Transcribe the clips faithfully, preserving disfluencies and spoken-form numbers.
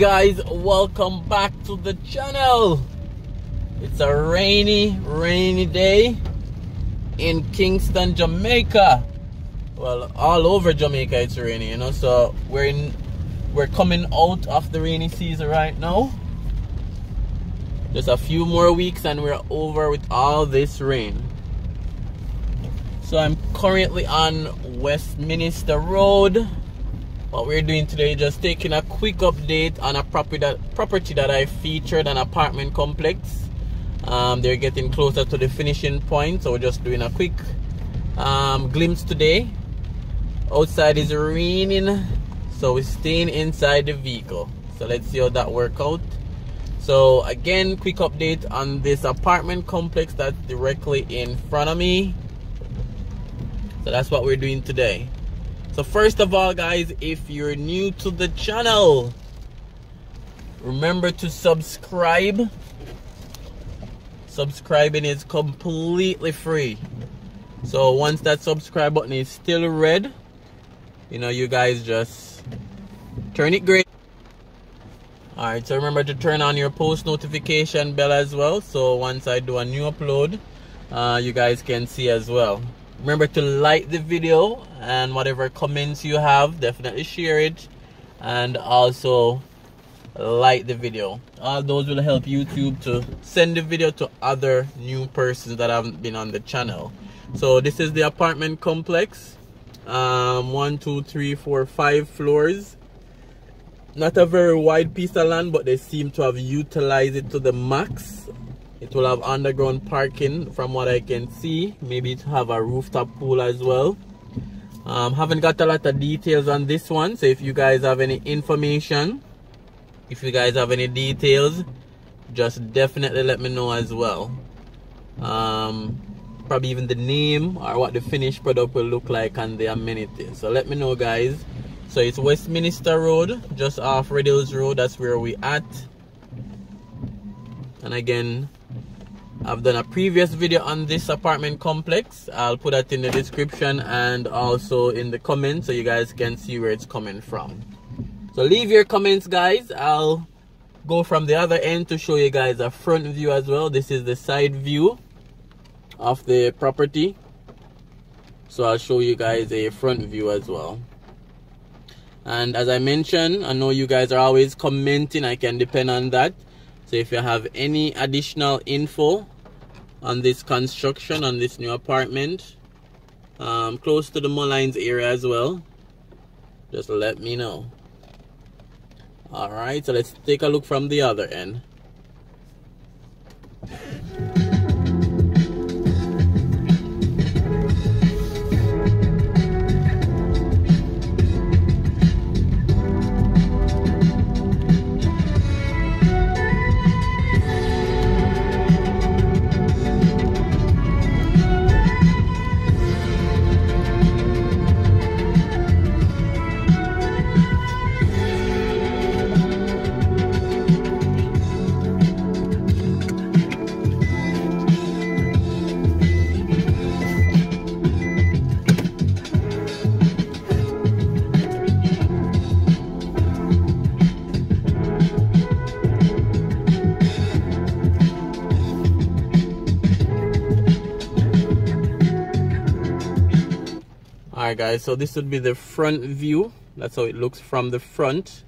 guys, welcome back to the channel. It's a rainy rainy day in Kingston, Jamaica. Well, all over Jamaica it's rainy, you know, so we're in we're coming out of the rainy season right now. Just a few more weeks and we're over with all this rain. So I'm currently on Westminster Road. What we're doing today is just taking a quick update on a property that, property that I featured, an apartment complex. Um, they're getting closer to the finishing point, so we're just doing a quick um, glimpse today. Outside is raining, so we're staying inside the vehicle. So let's see how that works out. So again, quick update on this apartment complex that's directly in front of me. So that's what we're doing today. So first of all, guys, if you're new to the channel, remember to subscribe. Subscribing is completely free. So once that subscribe button is still red, you know, you guys just turn it gray. All right, so remember to turn on your post notification bell as well. So once I do a new upload, uh, you guys can see as well. Remember to like the video, and whatever comments you have, definitely share it, and also like the video. All those will help YouTube to send the video to other new persons that haven't been on the channel. So this is the apartment complex, um, one, two, three, four, five floors. Not a very wide piece of land, but they seem to have utilized it to the max. It will have underground parking from what I can see. Maybe it have a rooftop pool as well. Um, haven't got a lot of details on this one. So if you guys have any information, if you guys have any details, just definitely let me know as well. Um, probably even the name or what the finished product will look like and the amenities. So let me know, guys. So it's Westminster Road, just off Red Hills Road. That's where we at. And again, I've done a previous video on this apartment complex. I'll put that in the description and also in the comments so you guys can see where it's coming from. So leave your comments, guys. I'll go from the other end to show you guys a front view as well. This is the side view of the property. So I'll show you guys a front view as well. And as I mentioned, I know you guys are always commenting. I can depend on that. So if you have any additional info on this construction, on this new apartment, um, close to the Molynes area as well, just let me know. All right, so let's take a look from the other end. Alright, guys, so this would be the front view. That's how it looks from the front.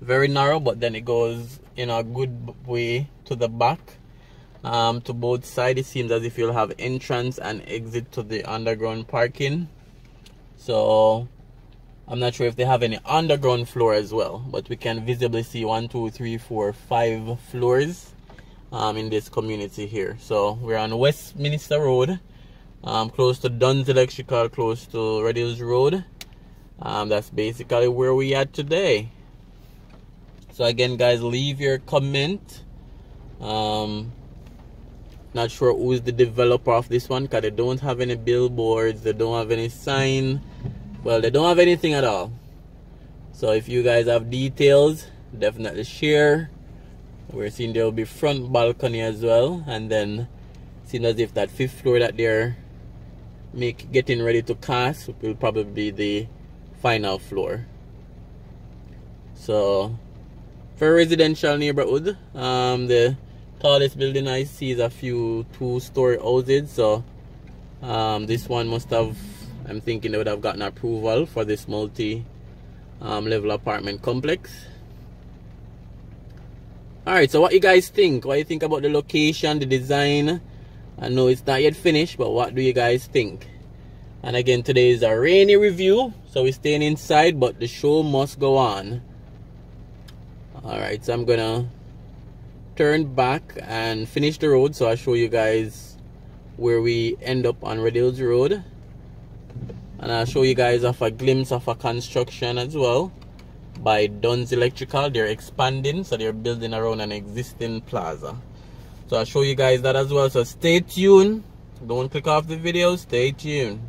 Very narrow, but then it goes in a good way to the back, um, to both sides. It seems as if you'll have entrance and exit to the underground parking. So I'm not sure if they have any underground floor as well, but we can visibly see one, two, three, four, five floors um, in this community here. So we're on Westminster Road. Um, close to Dunn's Electrical, close to Red Hills Road. Um, that's basically where we are today. So again, guys, leave your comment. Um, not sure who's the developer of this one, because they don't have any billboards, they don't have any sign. Well, they don't have anything at all. So if you guys have details, definitely share. We're seeing there will be front balcony as well, and then seems as if that fifth floor that they're Make getting ready to cast will probably be the final floor. So very residential neighborhood. Um, the tallest building I see is a few two-story houses, so um, this one must have, I'm thinking they would have gotten approval for this multi um, level apartment complex. Alright, so what you guys think? What do you think about the location, the design? I know it's not yet finished, but what do you guys think? And again, today is a rainy review, so we're staying inside, but the show must go on. Alright, so I'm gonna turn back and finish the road, so I'll show you guys where we end up on Red Hills Road. And I'll show you guys of a glimpse of a construction as well by Dunn's Electrical. They're expanding, so they're building around an existing plaza. So I'll show you guys that as well, so stay tuned. Don't click off the video, stay tuned.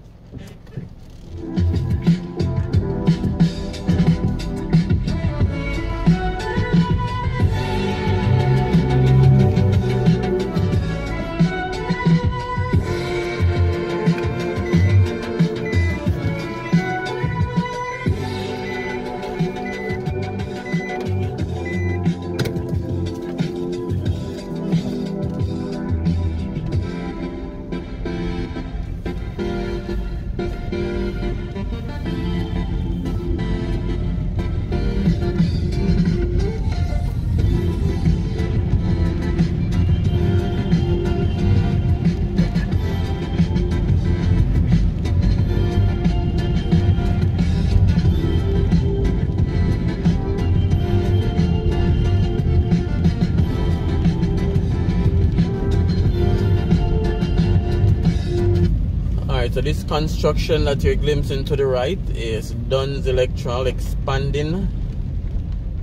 So this construction that you're glimpsing to the right is Dunn's Electrical expanding.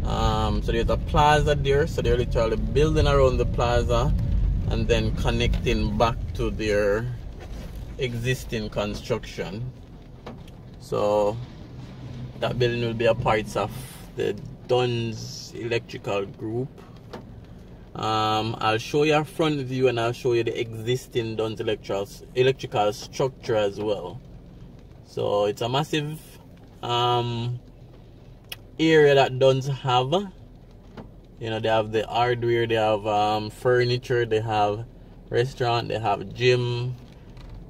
Um, so there's a plaza there, so they're literally building around the plaza and then connecting back to their existing construction. So that building will be a part of the Dunn's Electrical group. Um, I'll show you our front view and I'll show you the existing Dunn's electrical, electrical structure as well. So it's a massive um, area that Dunn's have. You know, they have the hardware, they have um, furniture, they have restaurant, they have gym,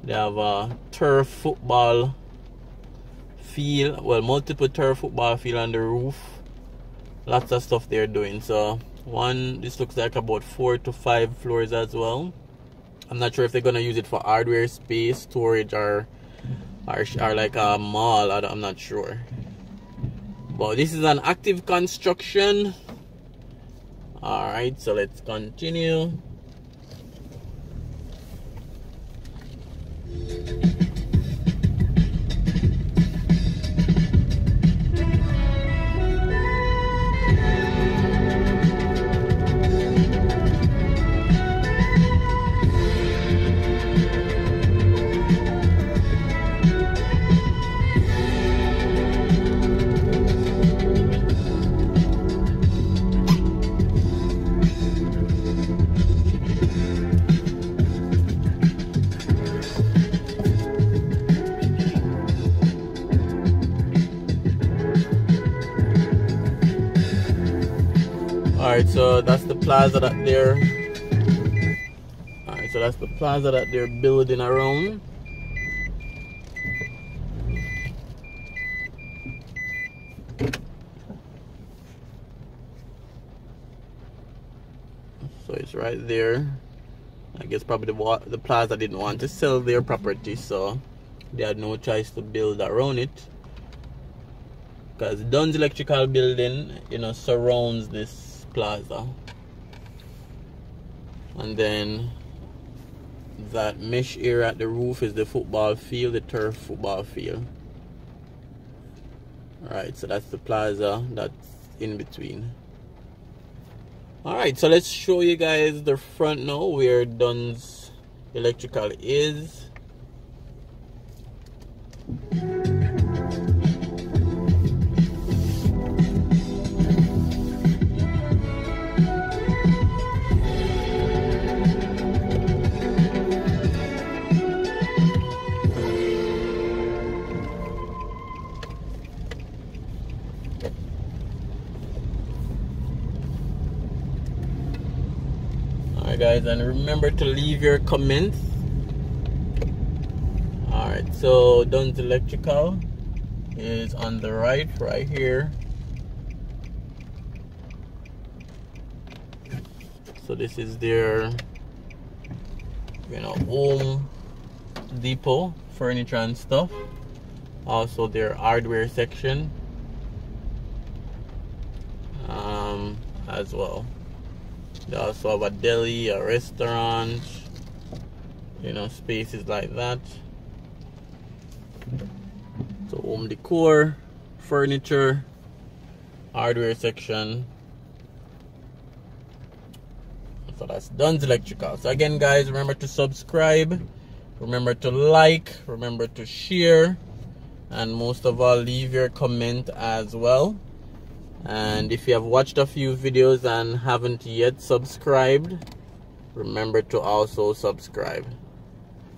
they have a turf football field, well, multiple turf football field on the roof. Lots of stuff they're doing. So one, this looks like about four to five floors as well. I'm not sure if they're gonna use it for hardware space, storage, or or, or like a mall. I'm not sure. But this is an active construction. All right, so let's continue. Alright, so that's the plaza that they're Alright, so that's the plaza that they're building around. So it's right there. I guess probably the, the plaza didn't want to sell their property, so they had no choice to build around it. Because Dunn's Electrical building, you know, surrounds this plaza, and then that mesh area at the roof is the football field, the turf football field. Alright, so that's the plaza that's in between. Alright, so let's show you guys the front now where Dunn's Electrical is. guys, and remember to leave your comments. Alright, so Dunn's Electrical is on the right, right here. So this is their, you know, home depot, furniture and stuff. Also their hardware section um, as well. They also have a deli, a restaurant, you know, spaces like that. So home decor, furniture, hardware section. So that's Dunn's Electrical. So again, guys, remember to subscribe, remember to like, remember to share, and most of all, leave your comment as well. And if you have watched a few videos and haven't yet subscribed, remember to also subscribe.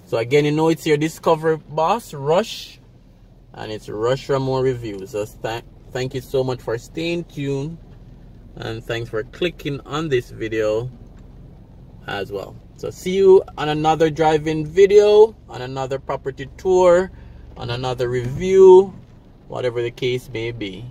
So again, you know, it's your Discover boss, Rush, and it's Rush Raymore Reviews. So th thank you so much for staying tuned, and thanks for clicking on this video as well. So see you on another drive-in video, on another property tour, on another review, whatever the case may be.